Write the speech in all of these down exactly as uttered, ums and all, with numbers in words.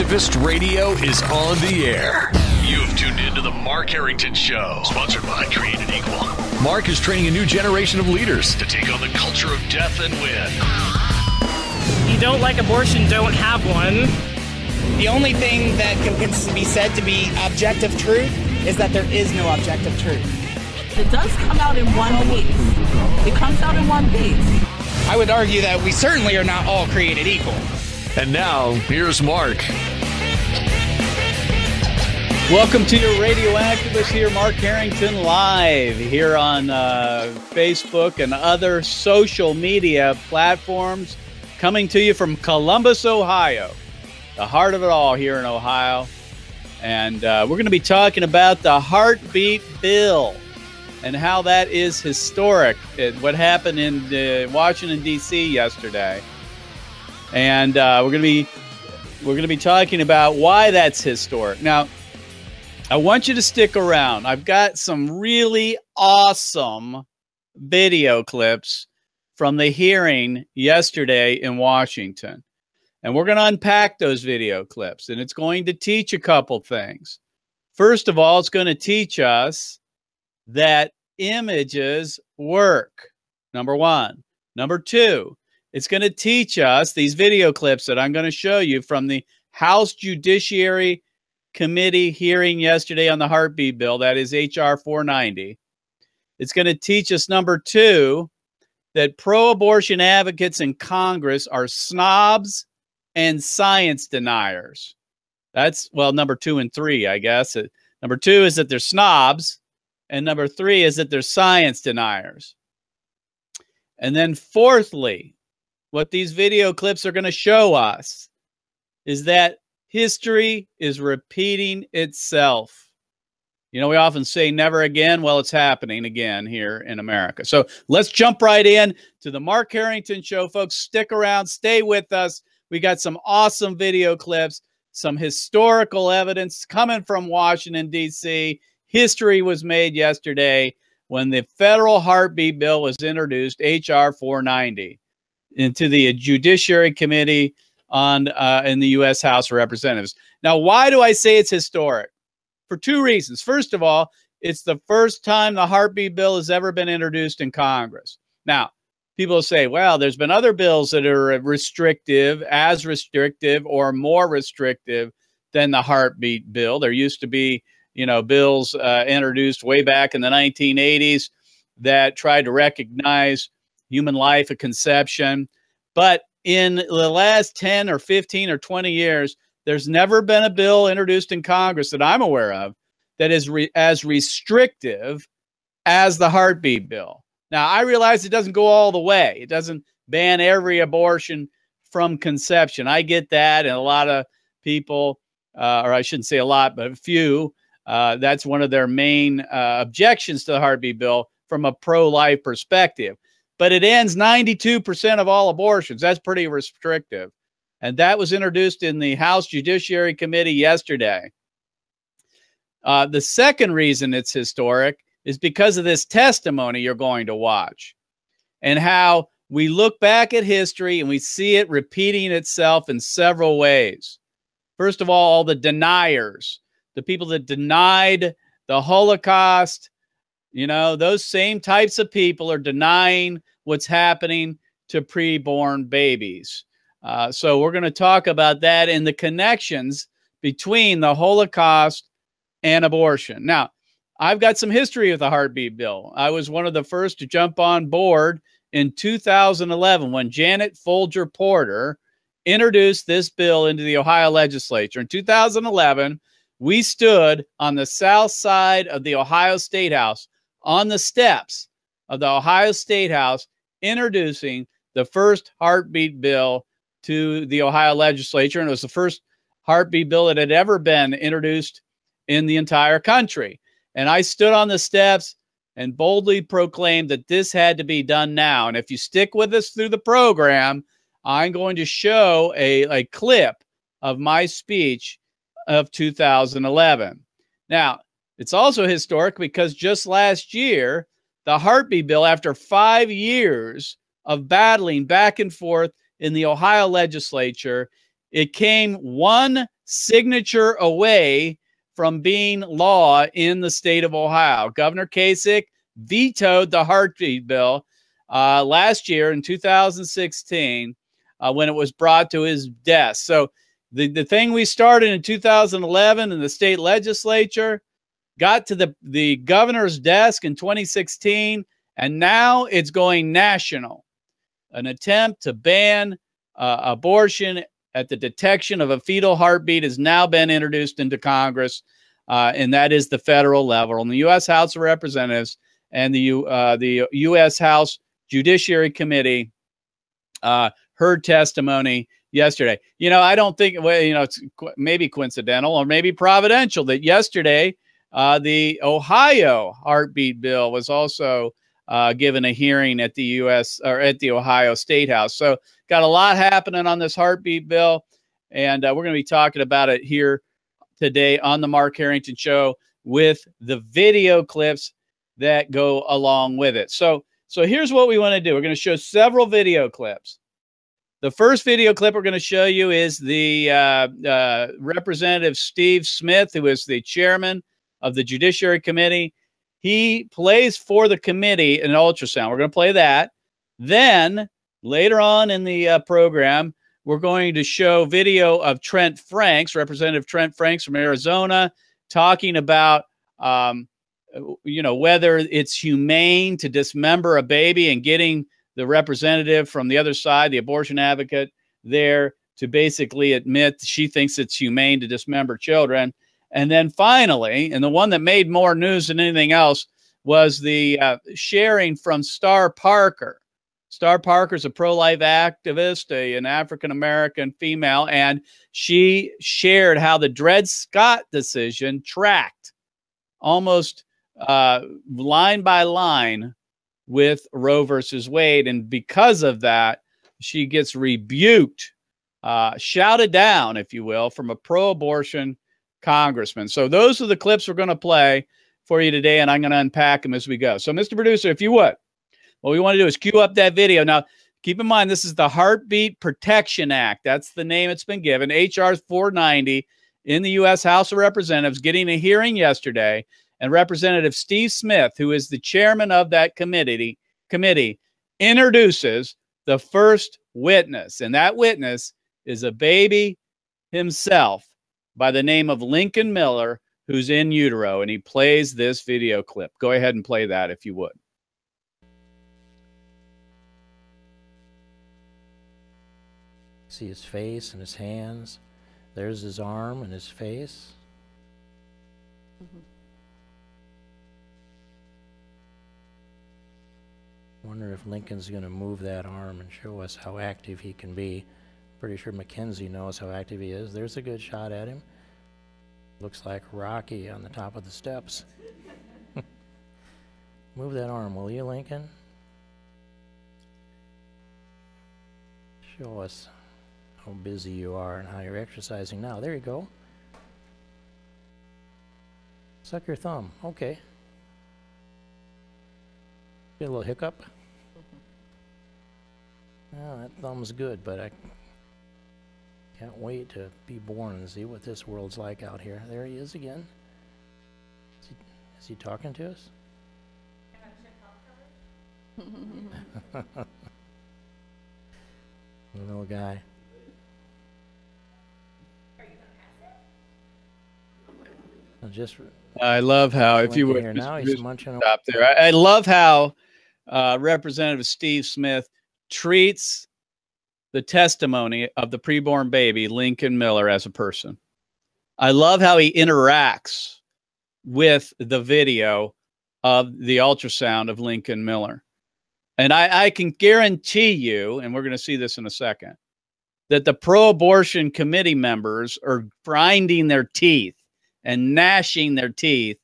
Activist Radio is on the air. You've tuned in to the Mark Harrington Show, sponsored by Created Equal. Mark is training a new generation of leaders to take on the culture of death and win. You don't like abortion, don't have one. The only thing that can be said to be objective truth is that there is no objective truth. It does come out in one piece. It comes out in one piece. I would argue that we certainly are not all created equal. And now, here's Mark. Welcome to your radio activist here, Mark Harrington, live here on uh, Facebook and other social media platforms, coming to you from Columbus, Ohio, the heart of it all here in Ohio. And uh, we're going to be talking about the heartbeat bill and how that is historic, what happened in uh, Washington, D C yesterday. And uh, we're going to be we're going to be talking about why that's historic. Now, I want you to stick around. I've got some really awesome video clips from the hearing yesterday in Washington. And we're going to unpack those video clips, and it's going to teach a couple things. First of all, it's going to teach us that images work, number one. Number two, it's going to teach us these video clips that I'm going to show you from the House Judiciary Committee hearing yesterday on the heartbeat bill, that is H R four ninety. It's going to teach us, number two, that pro-abortion advocates in Congress are snobs and science deniers. That's, well, number two and three, I guess. Number two is that they're snobs, and number three is that they're science deniers. And then fourthly, what these video clips are going to show us is that history is repeating itself. You know, we often say never again. Well, it's happening again here in America. So let's jump right in to the Mark Harrington Show, folks. Stick around. Stay with us. We got some awesome video clips, some historical evidence coming from Washington, D C History was made yesterday when the federal heartbeat bill was introduced, H R four ninety. Into the Judiciary Committee on uh, in the U S House of Representatives. Now, why do I say it's historic? For two reasons. First of all, it's the first time the heartbeat bill has ever been introduced in Congress. Now, people say, well, there's been other bills that are restrictive, as restrictive or more restrictive than the heartbeat bill. There used to be, you know, bills uh, introduced way back in the nineteen eighties that tried to recognize human life, a conception. But in the last ten or fifteen or twenty years, there's never been a bill introduced in Congress that I'm aware of that is re as restrictive as the heartbeat bill. Now, I realize it doesn't go all the way. It doesn't ban every abortion from conception. I get that. And a lot of people, uh, or I shouldn't say a lot, but a few, uh, that's one of their main uh, objections to the heartbeat bill from a pro-life perspective. But it ends ninety-two percent of all abortions. That's pretty restrictive. And that was introduced in the House Judiciary Committee yesterday. Uh, the second reason it's historic is because of this testimony you're going to watch and how we look back at history and we see it repeating itself in several ways. First of all, all the deniers, the people that denied the Holocaust, you know, those same types of people are denying what's happening to preborn babies. Uh, so we're going to talk about that and the connections between the Holocaust and abortion. Now, I've got some history with the heartbeat bill. I was one of the first to jump on board in two thousand eleven when Janet Folger Porter introduced this bill into the Ohio legislature. In two thousand eleven, we stood on the south side of the Ohio State House, on the steps of the Ohio State House, introducing the first heartbeat bill to the Ohio legislature. And it was the first heartbeat bill that had ever been introduced in the entire country. And I stood on the steps and boldly proclaimed that this had to be done now. And if you stick with us through the program, I'm going to show a, a clip of my speech of two thousand eleven. Now, it's also historic because just last year, the heartbeat bill, after five years of battling back and forth in the Ohio legislature, it came one signature away from being law in the state of Ohio. Governor Kasich vetoed the Heartbeat bill uh, last year in two thousand sixteen uh, when it was brought to his desk. So the, the thing we started in two thousand eleven in the state legislature got to the, the governor's desk in twenty sixteen, and now it's going national. An attempt to ban uh, abortion at the detection of a fetal heartbeat has now been introduced into Congress, uh, and that is the federal level. And the U S House of Representatives and the, U, uh, the U S House Judiciary Committee uh, heard testimony yesterday. You know, I don't think, well, you know, it's maybe coincidental or maybe providential that yesterday uh, the Ohio heartbeat bill was also Uh, given a hearing at the U S or at the Ohio State House. So got a lot happening on this heartbeat bill, and uh, we're going to be talking about it here today on the Mark Harrington Show with the video clips that go along with it. So, so here's what we want to do. We're going to show several video clips. The first video clip we're going to show you is the uh, uh, Representative Steve Smith, who is the chairman of the Judiciary Committee. He plays for the committee an ultrasound. We're going to play that. Then later on in the uh, program, we're going to show video of Trent Franks, Representative Trent Franks from Arizona, talking about, um, you know, whether it's humane to dismember a baby, and getting the representative from the other side, the abortion advocate there, to basically admit she thinks it's humane to dismember children. And then finally, and the one that made more news than anything else, was the uh, sharing from Star Parker. Star Parker's a pro-life activist, a, an African-American female, and she shared how the Dred Scott decision tracked almost uh, line by line with Roe versus Wade. And because of that, she gets rebuked, uh, shouted down, if you will, from a pro-abortion congressman. So those are the clips we're going to play for you today, and I'm going to unpack them as we go. So, Mister Producer, if you would, what we want to do is queue up that video. Now, keep in mind, this is the Heartbeat Protection Act. That's the name it's been given. H R four ninety in the U S House of Representatives, getting a hearing yesterday, and Representative Steve Smith, who is the chairman of that committee, committee introduces the first witness, and that witness is a baby himself, by the name of Lincoln Miller, who's in utero, and he plays this video clip. Go ahead and play that if you would. See his face and his hands. There's his arm and his face. Mm-hmm. Wonder if Lincoln's going to move that arm and show us how active he can be. Pretty sure McKenzie knows how active he is. There's a good shot at him. Looks like Rocky on the top of the steps. Move that arm, will you, Lincoln? Show us how busy you are and how you're exercising now. There you go. Suck your thumb. Okay. Get a little hiccup. Well, that thumb's good, but I can't wait to be born and see what this world's like out here. There he is again. Is he, is he talking to us? Little guy. Are you gonna pass it? I'll just. I love how, if you would, now, he's munching away. Stop there. I, I love how uh, Representative Steve Smith treats the testimony of the preborn baby, Lincoln Miller, as a person. I love how he interacts with the video of the ultrasound of Lincoln Miller. And I, I can guarantee you, and we're going to see this in a second, that the pro-abortion committee members are grinding their teeth and gnashing their teeth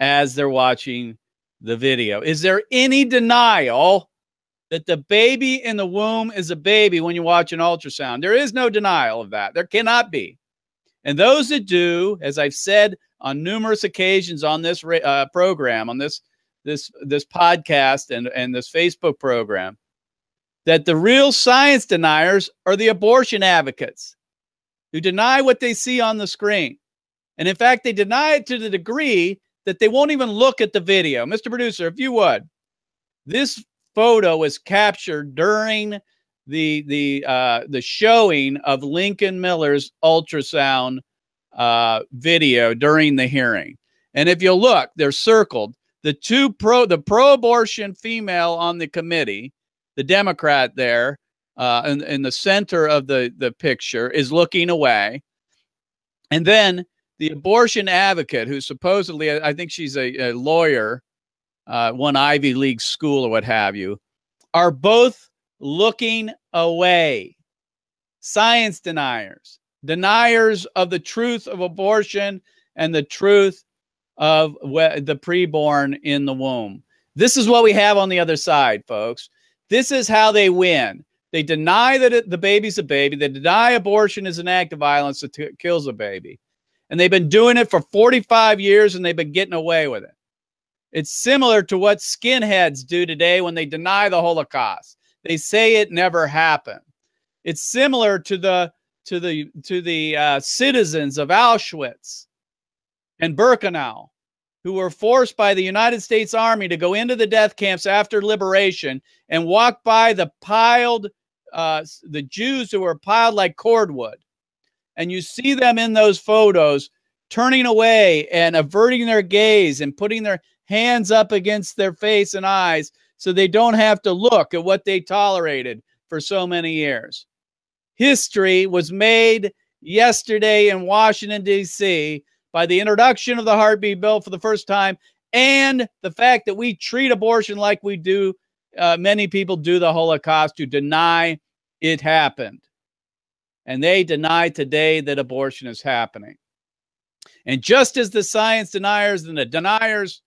as they're watching the video. Is there any denial that the baby in the womb is a baby when you watch an ultrasound? There is no denial of that. There cannot be. And those that do, as I've said on numerous occasions on this uh, program, on this this this podcast and, and this Facebook program, that the real science deniers are the abortion advocates. who deny what they see on the screen. And in fact, they deny it to the degree that they won't even look at the video. Mister Producer, if you would, this photo was captured during the the uh, the showing of Lincoln Miller's ultrasound uh, video during the hearing. And if you look, they're circled. The two pro the pro-abortion female on the committee, the Democrat there, uh, in, in the center of the the picture, is looking away, and then the abortion advocate, who supposedly, I think she's a, a lawyer, uh, one Ivy League school or what have you, are both looking away. Science deniers, deniers of the truth of abortion and the truth of the preborn in the womb. This is what we have on the other side, folks. This is how they win. They deny that it, the baby's a baby. They deny abortion is an act of violence that t- kills a baby. And they've been doing it for forty-five years, and they've been getting away with it. It's similar to what skinheads do today when they deny the Holocaust. They say it never happened. It's similar to the to the to the uh, citizens of Auschwitz and Birkenau, who were forced by the United States Army to go into the death camps after liberation and walk by the piled uh, the Jews who were piled like cordwood. And you see them in those photos turning away and averting their gaze and putting their hands up against their face and eyes so they don't have to look at what they tolerated for so many years. History was made yesterday in Washington, D C by the introduction of the heartbeat bill for the first time and the fact that we treat abortion like we do, uh, many people do the Holocaust, to deny it happened. And they deny today that abortion is happening. And just as the science deniers and the deniers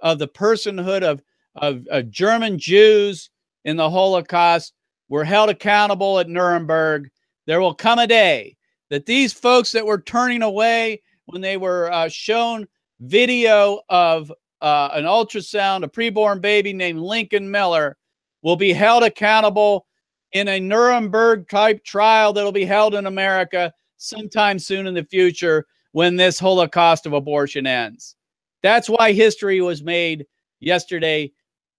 of the personhood of, of, of German Jews in the Holocaust were held accountable at Nuremberg, there will come a day that these folks that were turning away when they were uh, shown video of uh, an ultrasound, a preborn baby named Lincoln Miller, will be held accountable in a Nuremberg-type trial that'll be held in America sometime soon in the future when this Holocaust of abortion ends. That's why history was made yesterday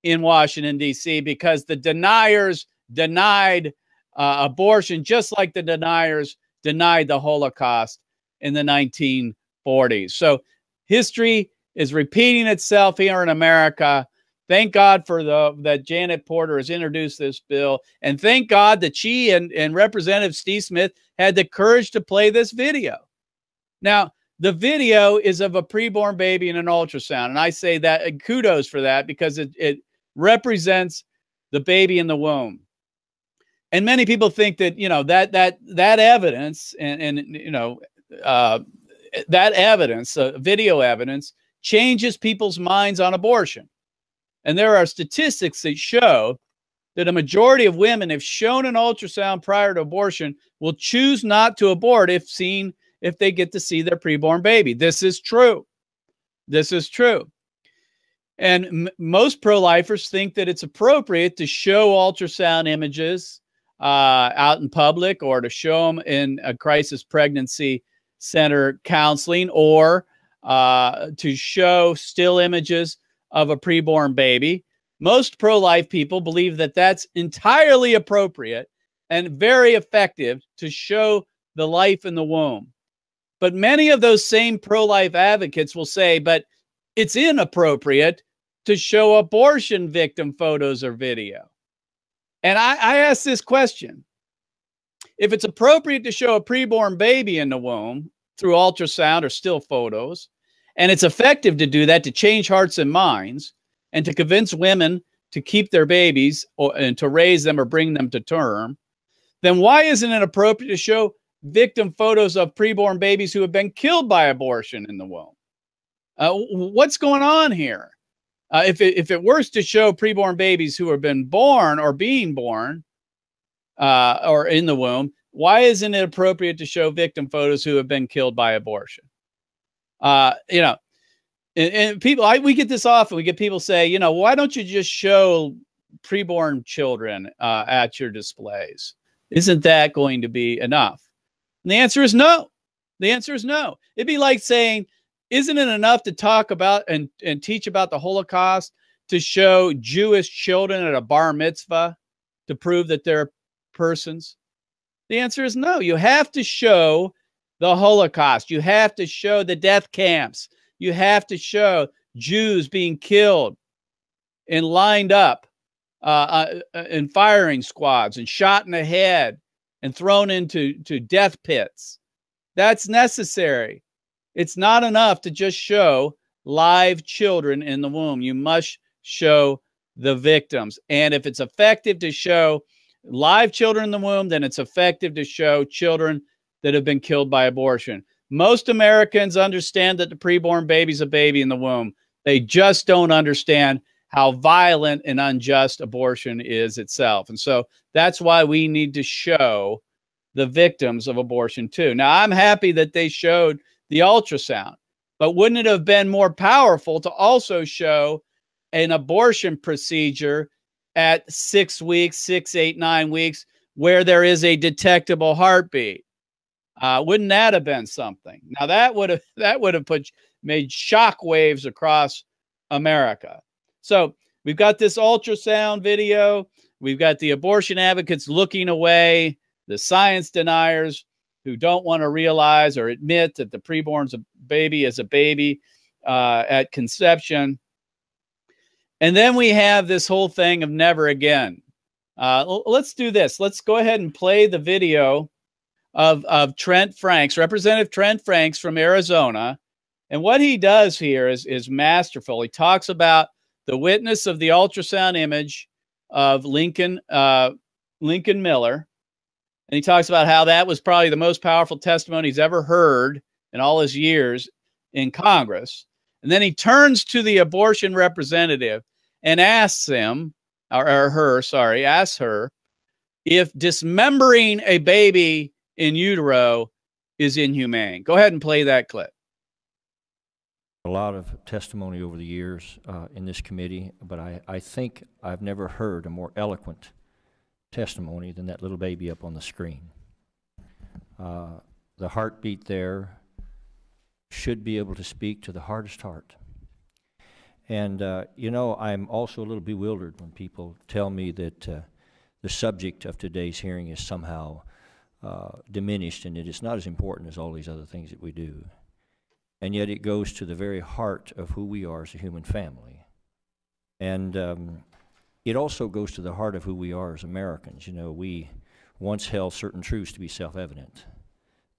in Washington, D C, because the deniers denied uh, abortion just like the deniers denied the Holocaust in the nineteen forties. So history is repeating itself here in America. Thank God for the that Janet Porter has introduced this bill. And thank God that she and, and Representative Steve Smith had the courage to play this video. Now, the video is of a preborn baby in an ultrasound. And I say that, and kudos for that, because it, it represents the baby in the womb. And many people think that, you know, that that that evidence and, and you know, uh, that evidence, uh, video evidence, changes people's minds on abortion. And there are statistics that show that a majority of women, if shown an ultrasound prior to abortion, will choose not to abort if seen if they get to see their preborn baby. This is true. This is true. And m- most pro-lifers think that it's appropriate to show ultrasound images uh, out in public, or to show them in a crisis pregnancy center counseling, or uh, to show still images of a preborn baby. Most pro-life people believe that that's entirely appropriate and very effective to show the life in the womb. But many of those same pro-life advocates will say, but it's inappropriate to show abortion victim photos or video. And I, I ask this question. If it's appropriate to show a preborn baby in the womb through ultrasound or still photos, and it's effective to do that, to change hearts and minds and to convince women to keep their babies or, and to raise them or bring them to term, then why isn't it appropriate to show victim photos of preborn babies who have been killed by abortion in the womb? Uh, what's going on here? Uh, if, it, if it works to show preborn babies who have been born or being born uh, or in the womb, why isn't it appropriate to show victim photos who have been killed by abortion? Uh, you know, and, and people, I, we get this often. We get people say, you know, why don't you just show preborn children uh, at your displays? Isn't that going to be enough? And the answer is no. The answer is no. It'd be like saying, isn't it enough to talk about and, and teach about the Holocaust to show Jewish children at a bar mitzvah to prove that they're persons? The answer is no. You have to show the Holocaust. You have to show the death camps. You have to show Jews being killed and lined up uh, uh, in firing squads and shot in the head and thrown into to death pits. That's necessary. It's not enough to just show live children in the womb. You must show the victims. And if it's effective to show live children in the womb, then it's effective to show children that have been killed by abortion. Most Americans understand that the preborn baby's a baby in the womb. They just don't understand how violent and unjust abortion is itself. And so that's why we need to show the victims of abortion too. Now, I'm happy that they showed the ultrasound, but wouldn't it have been more powerful to also show an abortion procedure at six weeks, six, eight, nine weeks, where there is a detectable heartbeat? Uh, wouldn't that have been something? Now that would have that would have put made shock waves across America. So we've got this ultrasound video. We've got the abortion advocates looking away, the science deniers who don't want to realize or admit that the preborn's a baby is a baby uh, at conception. And then we have this whole thing of never again. Uh, let's do this. Let's go ahead and play the video of, of Trent Franks, Representative Trent Franks from Arizona. And what he does here is, is masterful. He talks about the witness of the ultrasound image of Lincoln, uh, Lincoln Miller. And he talks about how that was probably the most powerful testimony he's ever heard in all his years in Congress. And then he turns to the abortion representative and asks him, or, or her, sorry, asks her, if dismembering a baby in utero is inhumane. Go ahead and play that clip. A lot of testimony over the years uh, in this committee, but I, I think I've never heard a more eloquent testimony than that little baby up on the screen. Uh, the heartbeat there should be able to speak to the hardest heart. And uh, you know, I'm also a little bewildered when people tell me that uh, the subject of today's hearing is somehow uh, diminished and it is not as important as all these other things that we do. And yet it goes to the very heart of who we are as a human family. And um, it also goes to the heart of who we are as Americans. You know, we once held certain truths to be self-evident,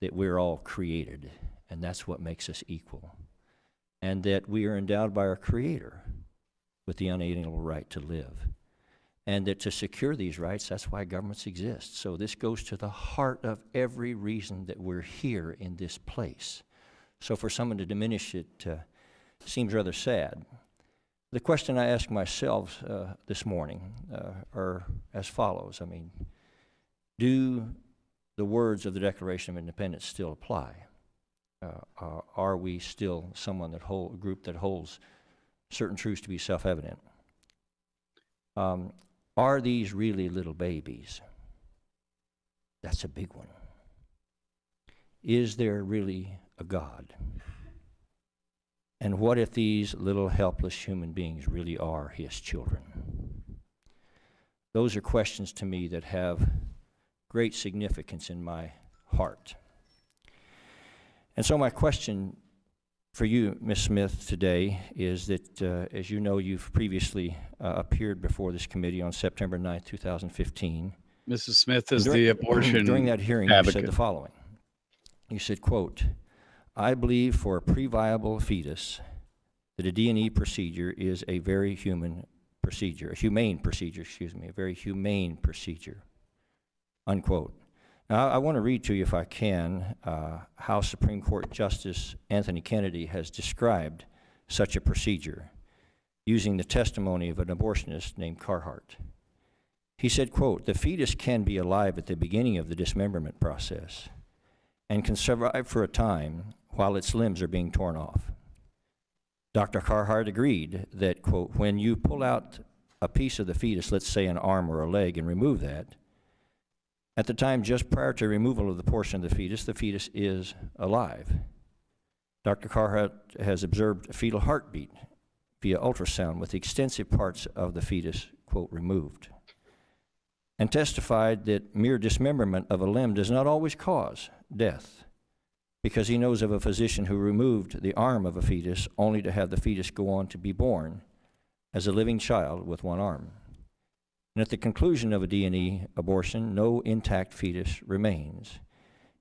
that we're all created, and that's what makes us equal, and that we are endowed by our Creator with the unalienable right to live, and that to secure these rights, that's why governments exist. So this goes to the heart of every reason that we're here in this place. So for someone to diminish it uh, seems rather sad. The question I asked myself uh, this morning uh, are as follows. I mean, do the words of the Declaration of Independence still apply? Uh, uh, are we still someone that hold, a group that holds certain truths to be self-evident? Um, are these really little babies? That's a big one. Is there really a God? And what if these little helpless human beings really are His children? Those are questions to me that have great significance in my heart. And so my question for you, Miz Smith, today is that, uh, as you know, you've previously uh, appeared before this committee on September ninth, two thousand fifteen. Missus Smith is during, the abortion During that hearing, advocate. You said the following. You said, quote, "I believe for a previable fetus that a D and E procedure is a very human procedure, a humane procedure, excuse me, a very humane procedure," unquote. Now, I want to read to you, if I can, uh, how Supreme Court Justice Anthony Kennedy has described such a procedure using the testimony of an abortionist named Carhart. He said, quote, "The fetus can be alive at the beginning of the dismemberment process and can survive for a time while its limbs are being torn off." Doctor Carhart agreed that, quote, "When you pull out a piece of the fetus, let's say an arm or a leg, and remove that, At the time just prior to removal of the portion of the fetus, the fetus is alive. Doctor Carhart has observed a fetal heartbeat via ultrasound with extensive parts of the fetus, quote, removed, and testified that mere dismemberment of a limb does not always cause death, because he knows of a physician who removed the arm of a fetus only to have the fetus go on to be born as a living child with one arm. And at the conclusion of a D and E abortion, no intact fetus remains.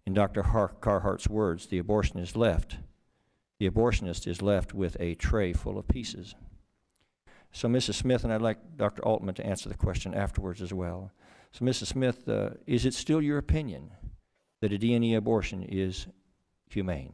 In Doctor Carhart's words, the abortion is left, the abortionist is left with a tray full of pieces. So Missus Smith, and I'd like Doctor Altman to answer the question afterwards as well. So Missus Smith, uh, is it still your opinion that a D and E abortion is humane?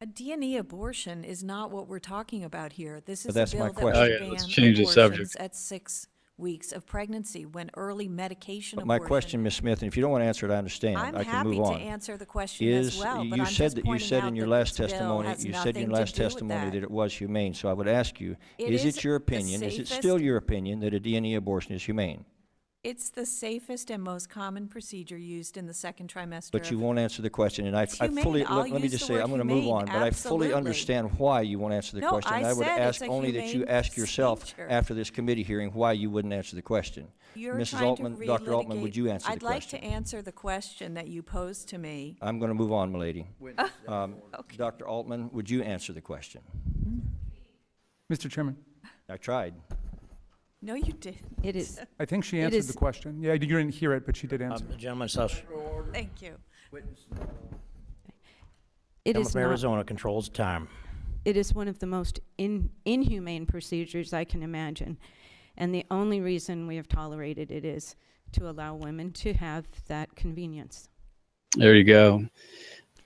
A D and E abortion is not what we're talking about here. This is that's a bill my question. That would ban oh, yeah. Let's change the subject. At six weeks of pregnancy, when early medication. But my question, Miz Smith, and if you don't want to answer it, I understand. I'm I can move on. I'm happy to answer the question is, as well. But you I'm said that you said in your last testimony. You said in your last testimony that. that it was humane. So I would ask you: it Is it your opinion? Is it still your opinion that a D and E abortion is humane? It's the safest and most common procedure used in the second trimester. But you won't answer the question, and I, I fully, let, let me just say, I'm going to move on, absolutely. But I fully understand why you won't answer the no, question. I, I would ask only that you ask yourself procedure. After this committee hearing why you wouldn't answer the question. You're Missus Altman, Doctor Altman, would you answer I'd the like question? I'd like to answer the question that you posed to me. I'm going to move on, m'lady. Um, okay. Doctor Altman, would you answer the question? Mister Chairman. I tried. No, you didn't. It is. I think she answered the question. Yeah, you didn't hear it, but she did answer. Um, the gentleman's house. Thank you. It is not, Arizona controls time. It is one of the most in, inhumane procedures I can imagine, and the only reason we have tolerated it is to allow women to have that convenience. There you go.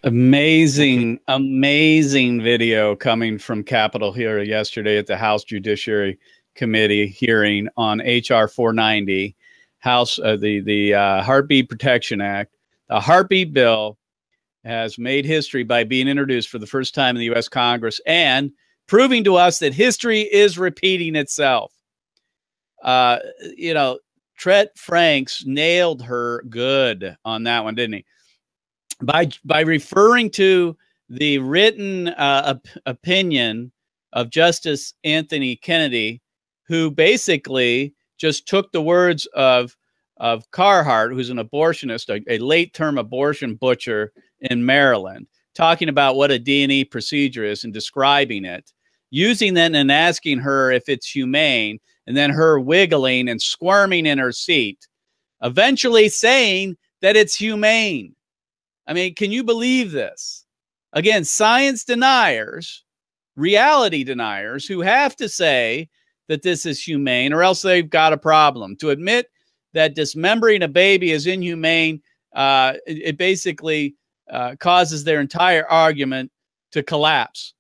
Amazing, amazing video coming from Capitol here yesterday at the House Judiciary Committee hearing on H R four ninety, House uh, the the uh, Heartbeat Protection Act. The Heartbeat bill has made history by being introduced for the first time in the U S Congress and proving to us that history is repeating itself. Uh, you know, Trent Franks nailed her good on that one, didn't he? By by referring to the written uh, op opinion of Justice Anthony Kennedy, who basically just took the words of, of Carhart, who's an abortionist, a, a late-term abortion butcher in Maryland, talking about what a D and E procedure is and describing it, using that and asking her if it's humane, and then her wiggling and squirming in her seat, eventually saying that it's humane. I mean, can you believe this? Again, science deniers, reality deniers, who have to say that this is humane or else they've got a problem. To admit that dismembering a baby is inhumane, uh, it, it basically uh, causes their entire argument to collapse.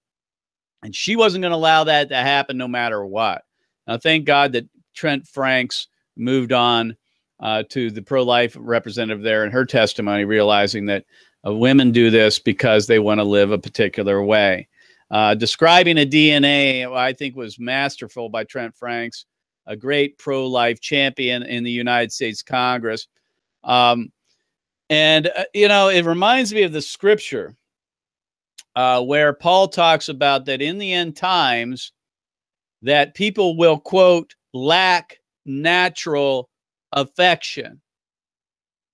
And she wasn't going to allow that to happen no matter what. Now, thank God that Trent Franks moved on uh, to the pro-life representative there in her testimony, realizing that uh, women do this because they want to live a particular way. Uh, describing a D N A, I think, was masterful by Trent Franks, a great pro-life champion in the United States Congress. Um, and, uh, you know, it reminds me of the scripture uh, where Paul talks about that in the end times that people will, quote, lack natural affection.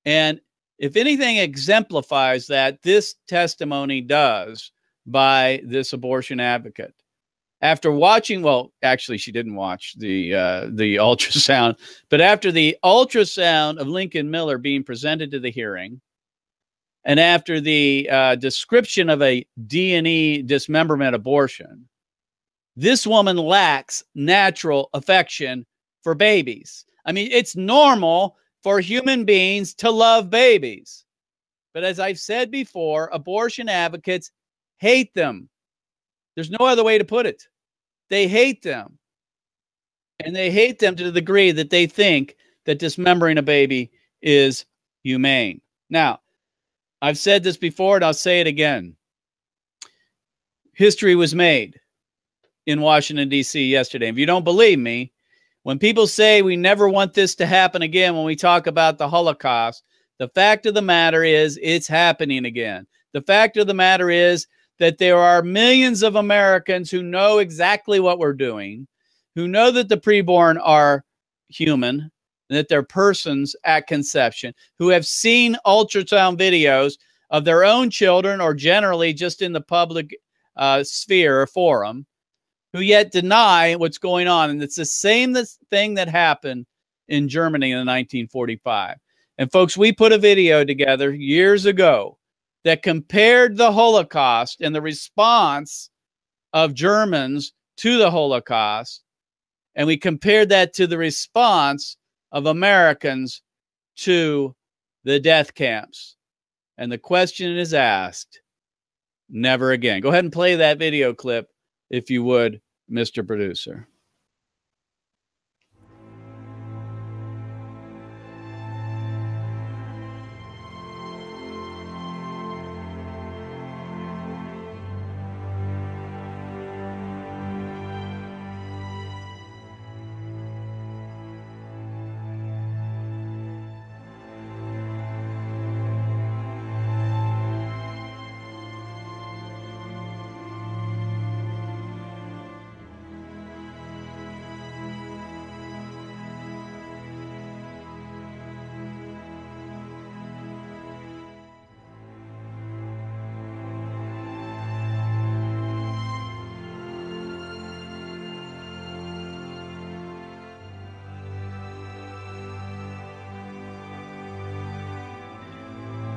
And if anything exemplifies that, this testimony does, by this abortion advocate. After watching, well, actually she didn't watch the, uh, the ultrasound, but after the ultrasound of Lincoln Miller being presented to the hearing, and after the uh, description of a D and E dismemberment abortion, this woman lacks natural affection for babies. I mean, it's normal for human beings to love babies. But as I've said before, abortion advocates hate them. There's no other way to put it. They hate them. And they hate them to the degree that they think that dismembering a baby is humane. Now, I've said this before and I'll say it again. History was made in Washington, D C yesterday. If you don't believe me, When people say we never want this to happen again when we talk about the Holocaust, the fact of the matter is it's happening again. The fact of the matter is that there are millions of Americans who know exactly what we're doing, who know that the preborn are human, that they're persons at conception, who have seen ultrasound videos of their own children or generally just in the public uh, sphere or forum, who yet deny what's going on. And it's the same thing that happened in Germany in nineteen forty-five. And folks, we put a video together years ago that compared the Holocaust and the response of Germans to the Holocaust. And we compared that to the response of Americans to the death camps. And the question is asked, never again. Go ahead and play that video clip, if you would, Mister Producer.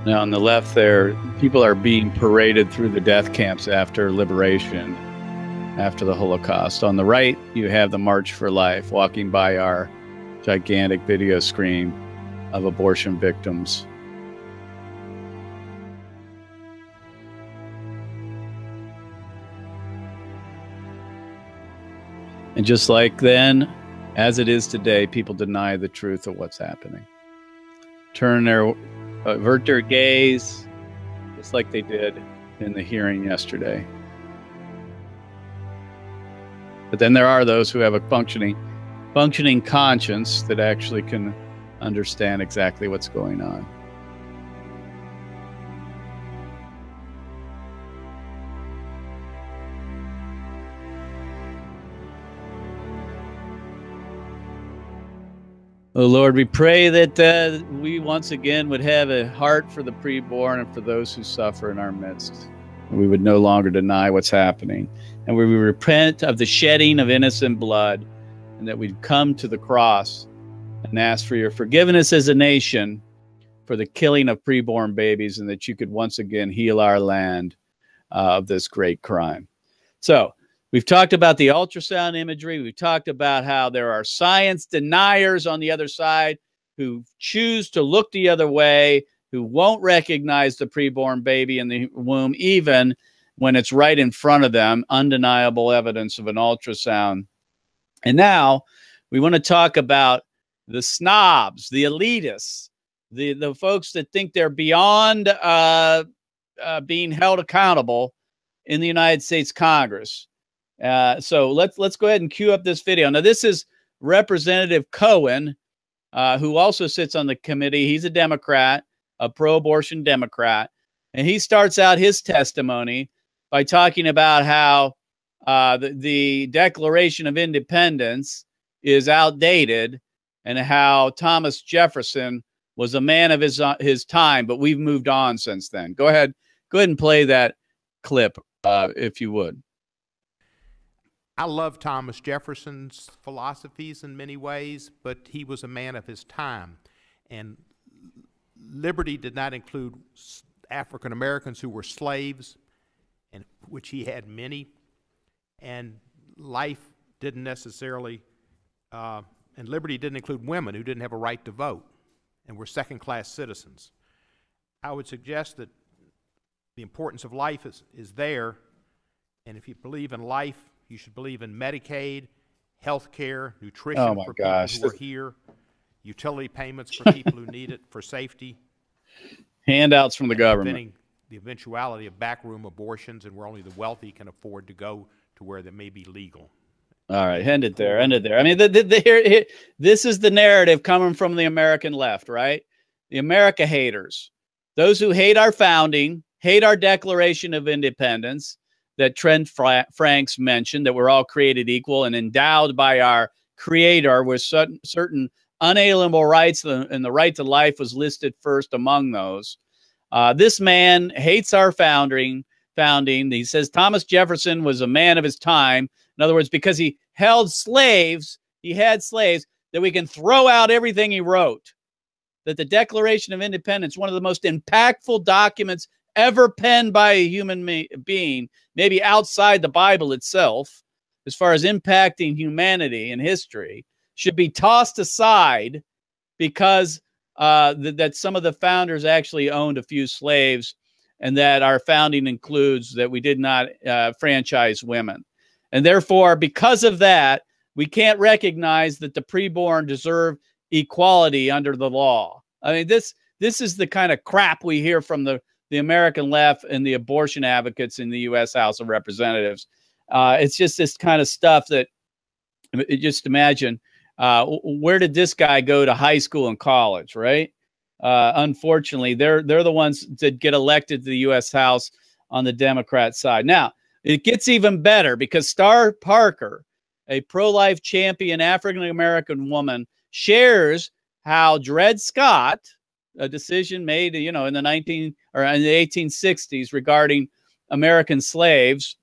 Now on the left there, people are being paraded through the death camps after liberation, after the Holocaust. On the right, you have the March for Life walking by our gigantic video screen of abortion victims. And just like then, as it is today, people deny the truth of what's happening. Turn their avert their gaze, just like they did in the hearing yesterday. But then there are those who have a functioning, functioning conscience that actually can understand exactly what's going on. Oh Lord, we pray that uh, we once again would have a heart for the preborn and for those who suffer in our midst. And we would no longer deny what's happening. And we would repent of the shedding of innocent blood, and that we'd come to the cross and ask for your forgiveness as a nation for the killing of preborn babies, and that you could once again heal our land uh, of this great crime. So, we've talked about the ultrasound imagery. We've talked about how there are science deniers on the other side who choose to look the other way, who won't recognize the preborn baby in the womb, even when it's right in front of them, undeniable evidence of an ultrasound. And now we want to talk about the snobs, the elitists, the, the folks that think they're beyond uh, uh, being held accountable in the United States Congress. Uh, so let's let's go ahead and cue up this video. Now, this is Representative Cohen, uh, who also sits on the committee. He's a Democrat, a pro-abortion Democrat. And he starts out his testimony by talking about how uh, the, the Declaration of Independence is outdated and how Thomas Jefferson was a man of his, uh, his time, but we've moved on since then. Go ahead. Go ahead and play that clip, uh, if you would. I love Thomas Jefferson's philosophies in many ways, but he was a man of his time. And liberty did not include African Americans who were slaves, and which he had many. And life didn't necessarily, uh, and liberty didn't include women who didn't have a right to vote and were second-class citizens. I would suggest that the importance of life is, is there, and if you believe in life, you should believe in Medicaid, health care, nutrition oh for gosh. people who are here, utility payments for people who need it for safety. Handouts from the government. The eventuality of backroom abortions and where only the wealthy can afford to go to where that may be legal. All right, end it there. End it there. I mean, the, the, the, here, here, this is the narrative coming from the American left, right? The America haters, those who hate our founding, hate our Declaration of Independence that Trent Fra- Franks mentioned, that we're all created equal and endowed by our Creator with certain, certain unalienable rights, and the right to life was listed first among those. Uh, this man hates our founding. Founding. He says Thomas Jefferson was a man of his time. In other words, because he held slaves, he had slaves, that we can throw out everything he wrote. That the Declaration of Independence, one of the most impactful documents ever penned by a human me- being, maybe outside the Bible itself, as far as impacting humanity and history, should be tossed aside because uh, th- that some of the founders actually owned a few slaves, and that our founding includes that we did not uh, franchise women. And therefore, because of that, we can't recognize that the preborn deserve equality under the law. I mean, this this is the kind of crap we hear from the, the American left and the abortion advocates in the U S House of Representatives. Uh, it's just this kind of stuff that, just imagine, uh, where did this guy go to high school and college, right? Uh, unfortunately, they're they're the ones that get elected to the U S House on the Democrat side. Now, it gets even better because Star Parker, a pro-life champion African-American woman, shares how Dred Scott, a decision made, you know, in the nineteen or in the eighteen sixties regarding American slaves,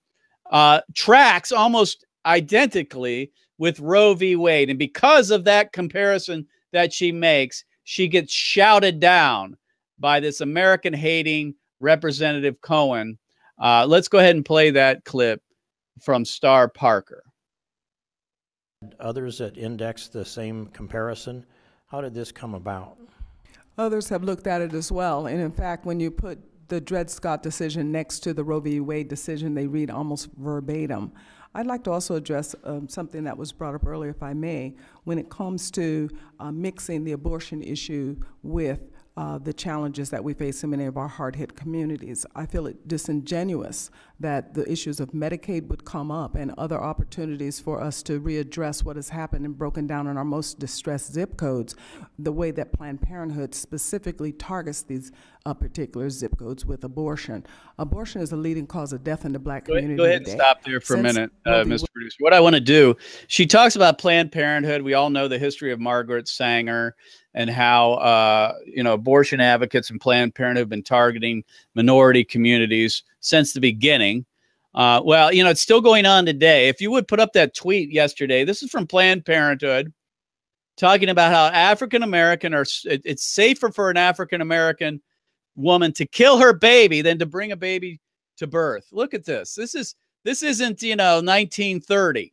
uh, tracks almost identically with Roe v. Wade. And because of that comparison that she makes, she gets shouted down by this American-hating Representative Cohen. Uh, let's go ahead and play that clip from Star Parker. Others that indexed the same comparison, how did this come about? Others have looked at it as well. And in fact, when you put the Dred Scott decision next to the Roe v. Wade decision, they read almost verbatim. I'd like to also address um, something that was brought up earlier, if I may, when it comes to uh, mixing the abortion issue with uh, the challenges that we face in many of our hard-hit communities. I feel it disingenuous that the issues of Medicaid would come up and other opportunities for us to readdress what has happened and broken down in our most distressed zip codes, the way that Planned Parenthood specifically targets these uh, particular zip codes with abortion. Abortion is the leading cause of death in the black community. Go ahead, go ahead and stop there for Since a minute, uh, Mister Producer. What I want to do, she talks about Planned Parenthood. We all know the history of Margaret Sanger and how uh, you know, abortion advocates and Planned Parenthood have been targeting minority communities since the beginning. Uh, well, you know, it's still going on today. If you would put up that tweet yesterday, this is from Planned Parenthood, talking about how African-American are, it, it's safer for an African-American woman to kill her baby than to bring a baby to birth. Look at this. This is, this isn't, you know, nineteen thirty.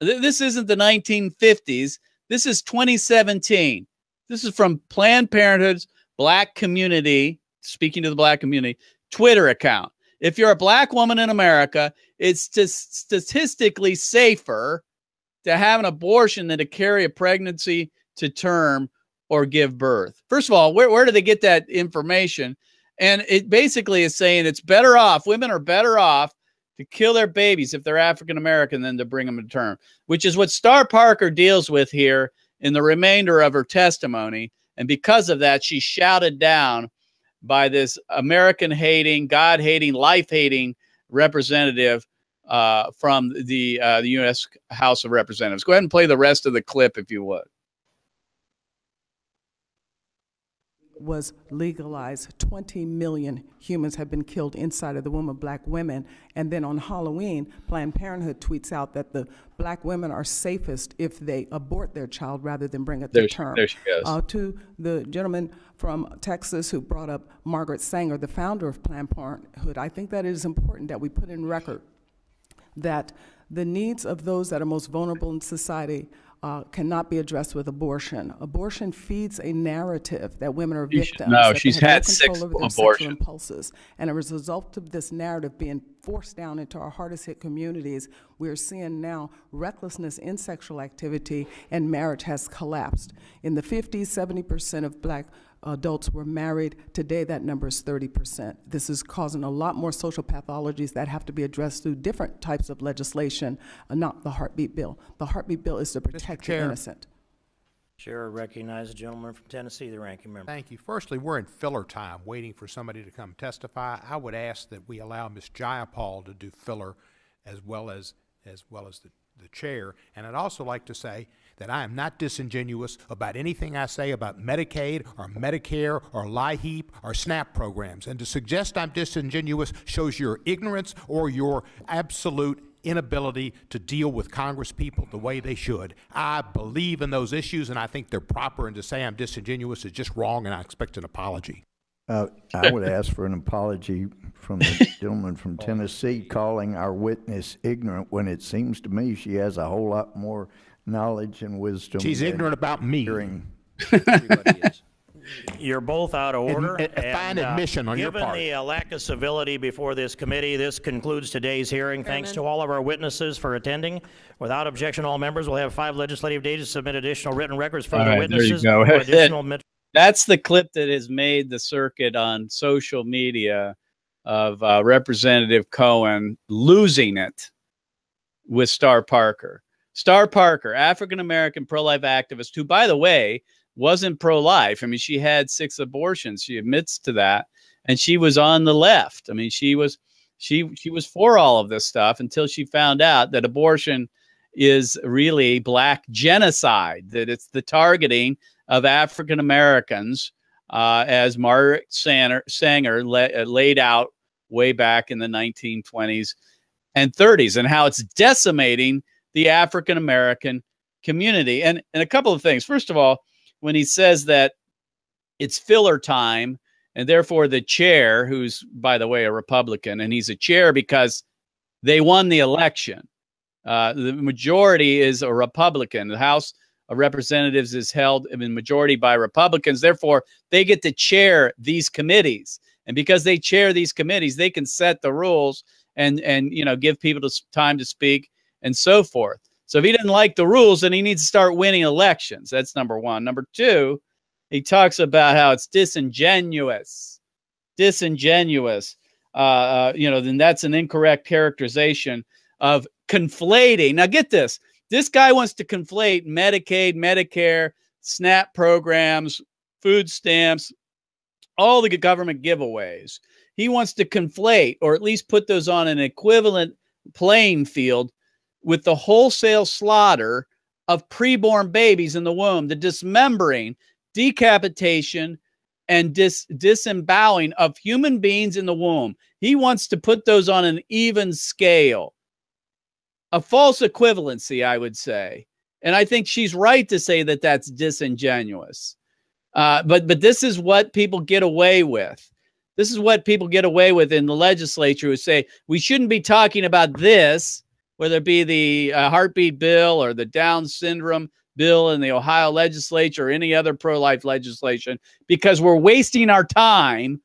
This isn't the nineteen fifties. This is twenty seventeen. This is from Planned Parenthood's Black community, speaking to the Black community, Twitter account. If you're a Black woman in America, it's just statistically safer to have an abortion than to carry a pregnancy to term or give birth. First of all, where, where do they get that information? And it basically is saying it's better off, women are better off to kill their babies if they're African-American than to bring them to term, which is what Star Parker deals with here in the remainder of her testimony. And because of that, she's shouted down by this American-hating, God-hating, life-hating representative uh, from the, uh, the U S House of Representatives. Go ahead and play the rest of the clip, if you would. Was legalized, twenty million humans have been killed inside of the womb of black women. And then on Halloween, Planned Parenthood tweets out that the black women are safest if they abort their child rather than bring it to term. There she goes. Uh, to the gentleman from Texas who brought up Margaret Sanger, the founder of Planned Parenthood, I think that it is important that we put in record that the needs of those that are most vulnerable in society Uh, cannot be addressed with abortion. Abortion feeds a narrative that women are victims. No, she's had six abortion impulses, and as a result of this narrative being forced down into our hardest-hit communities, we're seeing now recklessness in sexual activity, and marriage has collapsed. In the fifties, seventy percent of black adults were married. Today that number is thirty percent. This is causing a lot more social pathologies that have to be addressed through different types of legislation, uh, not the Heartbeat Bill. The Heartbeat Bill is to protect the innocent. Chair, recognize the gentleman from Tennessee, the ranking member. Thank you. Firstly, we're in filler time waiting for somebody to come testify. I would ask that we allow Miz Jayapal to do filler as well as, as, well as the, the chair. And I'd also like to say that I am not disingenuous about anything I say about Medicaid or Medicare or LIHEAP or SNAP programs. And to suggest I'm disingenuous shows your ignorance or your absolute inability to deal with Congress people the way they should. I believe in those issues, and I think they're proper, and to say I'm disingenuous is just wrong, and I expect an apology. Uh, I would ask for an apology from the gentleman from Tennessee calling our witness ignorant when it seems to me she has a whole lot more knowledge and wisdom. She's ignorant about me. Everybody is. You're both out of order. Ad, ad, and, fine uh, admission on your part. Given the uh, lack of civility before this committee, this concludes today's hearing. Chairman. Thanks to all of our witnesses for attending. Without objection, all members will have five legislative days to submit additional written records for all the right, witnesses. There you go. Additional That's the clip that has made the circuit on social media of uh, Representative Cohen losing it with Star Parker. Star Parker, African-American pro-life activist, who, by the way, wasn't pro-life. I mean, she had six abortions. She admits to that. And she was on the left. I mean, she was she she was for all of this stuff until she found out that abortion is really black genocide, that it's the targeting of African Americans, uh, as Margaret Sanger, Sanger la laid out way back in the nineteen twenties and thirties, and how it's decimating the African American community. And, and a couple of things. First of all, when he says that it's filler time, and therefore the chair, who's, by the way, a Republican, and he's a chair because they won the election. Uh, the majority is a Republican. The House of Representatives is held in majority by Republicans. Therefore, they get to chair these committees. And because they chair these committees, they can set the rules and, and you know, give people time to speak and so forth. So if he didn't like the rules, then he needs to start winning elections. That's number one. Number two, he talks about how it's disingenuous, disingenuous. Uh, uh, you know, then that's an incorrect characterization of conflating. Now get this. This guy wants to conflate Medicaid, Medicare, SNAP programs, food stamps, all the government giveaways. He wants to conflate, or at least put those on an equivalent playing field with the wholesale slaughter of preborn babies in the womb, the dismembering, decapitation, and dis disemboweling of human beings in the womb. He wants to put those on an even scale. A false equivalency, I would say. And I think she's right to say that that's disingenuous. Uh, but, but this is what people get away with. This is what people get away with in the legislature, who say, we shouldn't be talking about this, whether it be the uh, heartbeat bill or the Down syndrome bill in the Ohio legislature or any other pro-life legislation, because we're wasting our time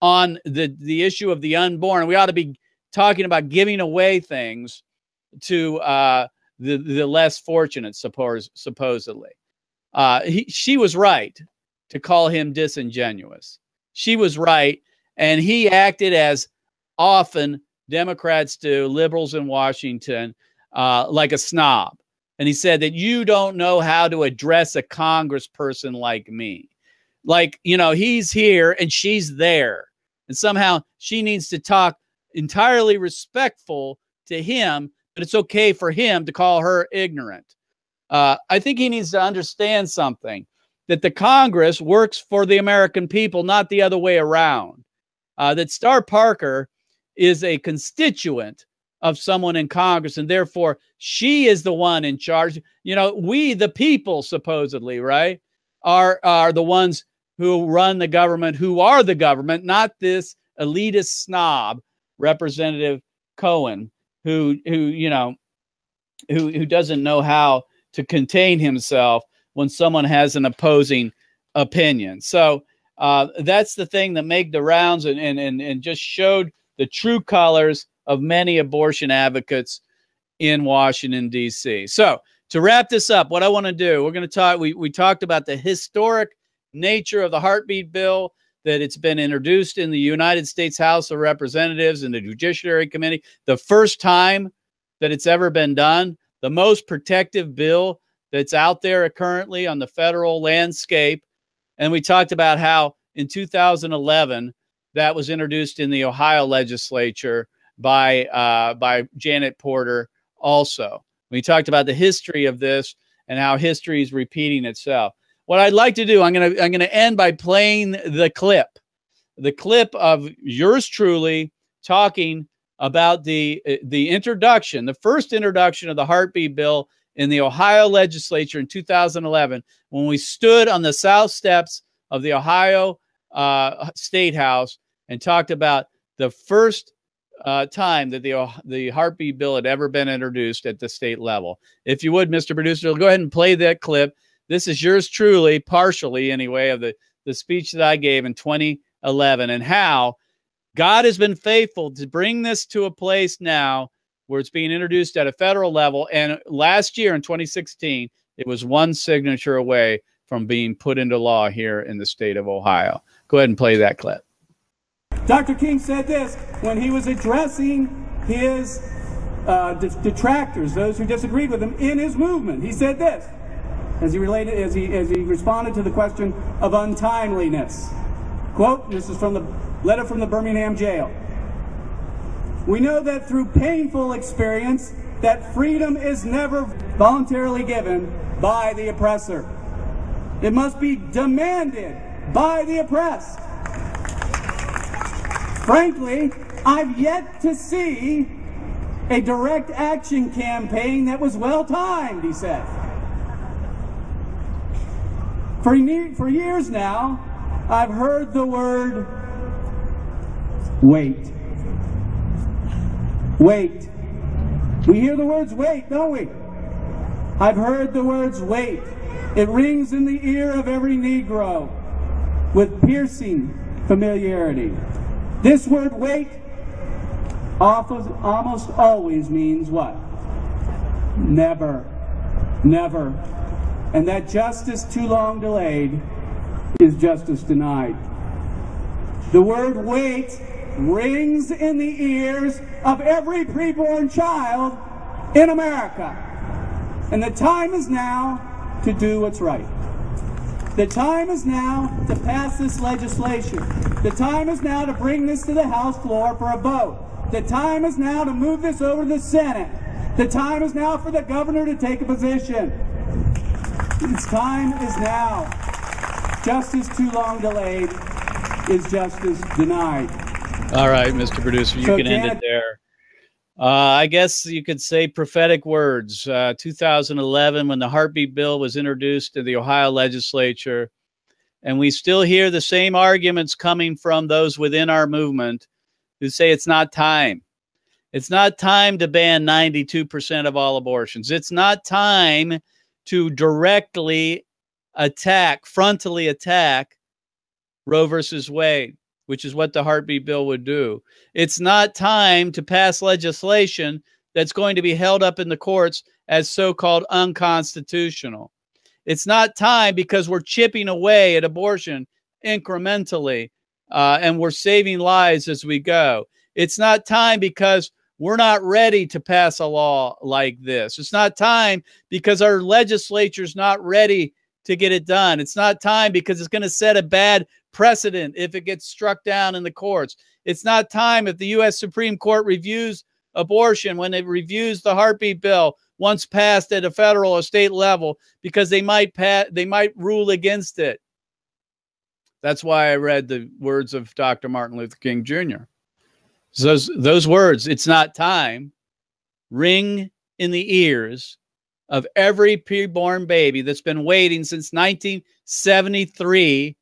on the, the issue of the unborn. We ought to be talking about giving away things to uh, the, the less fortunate, suppose, supposedly. Uh, he, she was right to call him disingenuous. She was right, and he acted as often Democrats do, liberals in Washington, uh, like a snob. And he said that you don't know how to address a congressperson like me. Like, you know, he's here and she's there. And somehow she needs to talk entirely respectful to him, but it's okay for him to call her ignorant. Uh, I think he needs to understand something, that the Congress works for the American people, not the other way around. Uh, that Star Parker is a constituent of someone in Congress, and therefore she is the one in charge. You know, we, the people, supposedly, right, are, are the ones who run the government, who are the government, not this elitist snob, Representative Cohen, who, who you know, who, who doesn't know how to contain himself when someone has an opposing opinion. So uh, that's the thing that made the rounds and, and, and, and just showed the true colors of many abortion advocates in Washington, D C So to wrap this up, what I want to do, we're going to talk, we, we talked about the historic nature of the heartbeat bill, that it's been introduced in the United States House of Representatives and the Judiciary Committee, the first time that it's ever been done, the most protective bill that's out there currently on the federal landscape. And we talked about how in two thousand eleven, that was introduced in the Ohio legislature by uh, by Janet Porter also. We talked about the history of this and how history is repeating itself. What I'd like to do, I'm going to I'm going to end by playing the clip, the clip of yours truly talking about the the introduction, the first introduction of the heartbeat bill in the Ohio legislature in two thousand eleven, when we stood on the south steps of the Ohio uh, State House and talked about the first uh, time that the the heartbeat bill had ever been introduced at the state level. If you would, Mister Producer, go ahead and play that clip. This is yours truly, partially anyway, of the, the speech that I gave in twenty eleven, and how God has been faithful to bring this to a place now where it's being introduced at a federal level. And last year in twenty sixteen, it was one signature away from being put into law here in the state of Ohio. Go ahead and play that clip. Doctor King said this when he was addressing his uh, detractors, those who disagreed with him in his movement. He said this. As he related, as he as he responded to the question of untimeliness, quote, this is from the letter from the Birmingham jail. We know that through painful experience that freedom is never voluntarily given by the oppressor. It must be demanded by the oppressed. Frankly, I've yet to see a direct action campaign that was well timed, he said. For, for years now, I've heard the word wait. Wait. We hear the words wait, don't we? I've heard the words wait. It rings in the ear of every Negro with piercing familiarity. This word wait almost always means what? Never. Never. And that justice too long delayed is justice denied. The word wait rings in the ears of every preborn child in America. And the time is now to do what's right. The time is now to pass this legislation. The time is now to bring this to the House floor for a vote. The time is now to move this over to the Senate. The time is now for the governor to take a position. Its time is now. Justice too long delayed is justice denied. All right, Mister Producer, you so can Janet end it there. Uh, I guess you could say prophetic words. Uh, two thousand eleven, when the heartbeat bill was introduced to the Ohio legislature, and we still hear the same arguments coming from those within our movement who say it's not time. It's not time to ban ninety-two percent of all abortions. It's not time to directly attack, frontally attack Roe versus Wade, which is what the heartbeat bill would do. It's not time to pass legislation that's going to be held up in the courts as so-called unconstitutional. It's not time, because we're chipping away at abortion incrementally, uh, and we're saving lives as we go. It's not time because we're not ready to pass a law like this. It's not time because our legislature's not ready to get it done. It's not time because it's going to set a bad precedent if it gets struck down in the courts. It's not time if the U S Supreme Court reviews abortion when it reviews the heartbeat bill once passed at a federal or state level, because they might pass, they might rule against it. That's why I read the words of Doctor Martin Luther King Junior Those, those words, it's not time, ring in the ears of every preborn baby that's been waiting since nineteen seventy-three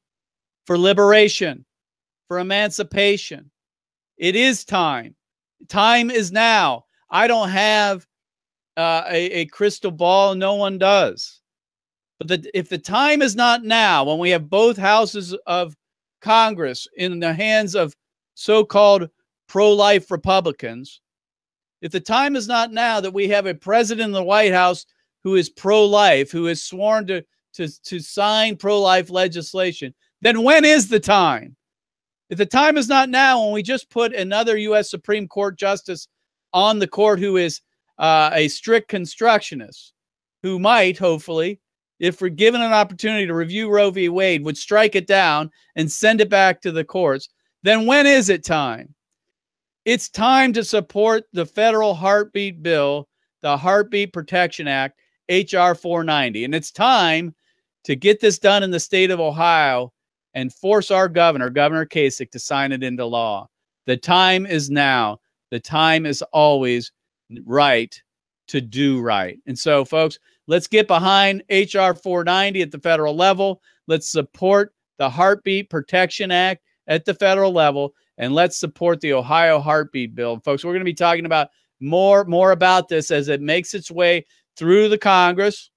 for liberation, for emancipation. It is time. Time is now. I don't have uh, a, a crystal ball. No one does. But the, if the time is not now, when we have both houses of Congress in the hands of so-called pro-life Republicans, if the time is not now that we have a president in the White House who is pro-life, who has sworn to to, to sign pro-life legislation, then when is the time? If the time is not now, when we just put another U S Supreme Court justice on the court who is uh, a strict constructionist, who might, hopefully, if we're given an opportunity to review Roe v. Wade, would strike it down and send it back to the courts, then when is it time? It's time to support the federal heartbeat bill, the Heartbeat Protection Act, H R four ninety. And it's time to get this done in the state of Ohio and force our governor, Governor Kasich, to sign it into law. The time is now. The time is always right to do right. And so, folks, let's get behind H R four ninety at the federal level. Let's support the Heartbeat Protection Act at the federal level, and let's support the Ohio Heartbeat Bill. Folks, we're going to be talking about more, more about this as it makes its way through the Congress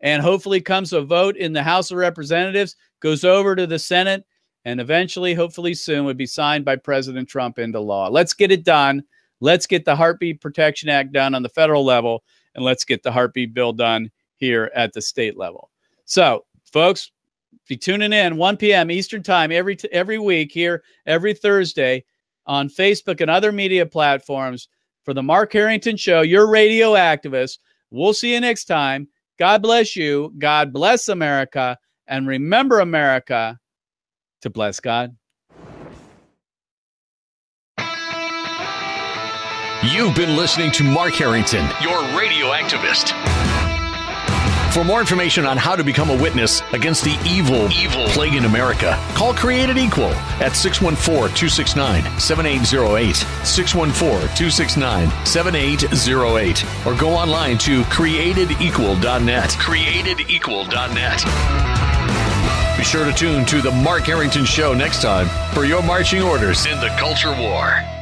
and hopefully comes a vote in the House of Representatives, goes over to the Senate, and eventually, hopefully soon, would be signed by President Trump into law. Let's get it done. Let's get the Heartbeat Protection Act done on the federal level, and let's get the Heartbeat Bill done here at the state level. So, folks, be tuning in one P M Eastern time every every week here, every Thursday on Facebook and other media platforms for the Mark Harrington Show, your radio activist. We'll see you next time. God bless you. God bless America. And remember, America, to bless God. You've been listening to Mark Harrington, your radio activist. For more information on how to become a witness against the evil, evil plague in America, call Created Equal at six one four, two six nine, seven eight zero eight, six one four, two six nine, seven eight zero eight, or go online to created equal dot net, created equal dot net. Be sure to tune to The Mark Harrington Show next time for your marching orders in the culture war.